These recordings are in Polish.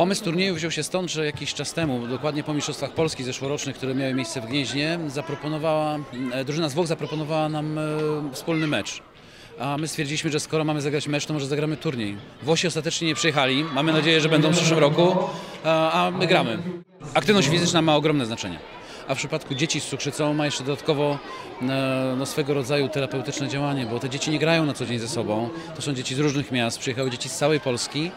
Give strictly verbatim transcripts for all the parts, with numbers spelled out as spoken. Pomysł turnieju wziął się stąd, że jakiś czas temu, dokładnie po mistrzostwach Polski zeszłorocznych, które miały miejsce w Gnieźnie, zaproponowała, drużyna z Włoch zaproponowała nam wspólny mecz. A my stwierdziliśmy, że skoro mamy zagrać mecz, to może zagramy turniej. Włosi ostatecznie nie przyjechali, mamy nadzieję, że będą w przyszłym roku, a my gramy. Aktywność fizyczna ma ogromne znaczenie. A w przypadku dzieci z cukrzycą ma jeszcze dodatkowo no, swego rodzaju terapeutyczne działanie, bo te dzieci nie grają na co dzień ze sobą. To są dzieci z różnych miast, przyjechały dzieci z całej Polski,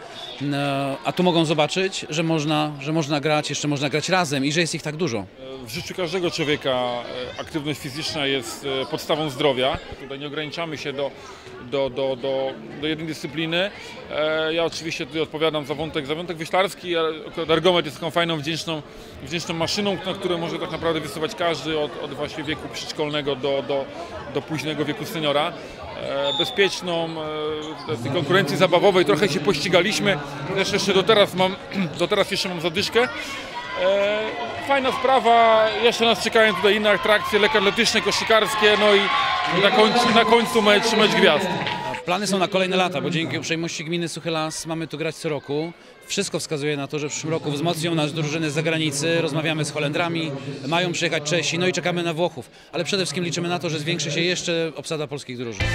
a tu mogą zobaczyć, że można, że można grać, jeszcze można grać razem i że jest ich tak dużo. W życiu każdego człowieka aktywność fizyczna jest podstawą zdrowia. Tutaj nie ograniczamy się do, do, do, do, do jednej dyscypliny. Ja oczywiście tutaj odpowiadam za wątek, za wątek wyślarski. Ergometr jest taką fajną, wdzięczną, wdzięczną maszyną, na której może tak naprawdę wysuwać każdy od, od właśnie wieku przedszkolnego do, do, do późnego wieku seniora. Bezpieczną, z tej konkurencji zabawowej trochę się pościgaliśmy. Zresztą jeszcze do teraz, mam, do teraz jeszcze mam zadyszkę. Fajna sprawa, jeszcze nas czekają tutaj inne atrakcje lekkoatletyczne, koszykarskie, no i na końcu, na końcu mecz, mecz gwiazd. Plany są na kolejne lata, bo dzięki uprzejmości gminy Suchy Las mamy tu grać co roku. Wszystko wskazuje na to, że w przyszłym roku wzmocnią nas drużyny z zagranicy, rozmawiamy z Holendrami, mają przyjechać Czesi, no i czekamy na Włochów. Ale przede wszystkim liczymy na to, że zwiększy się jeszcze obsada polskich drużyn.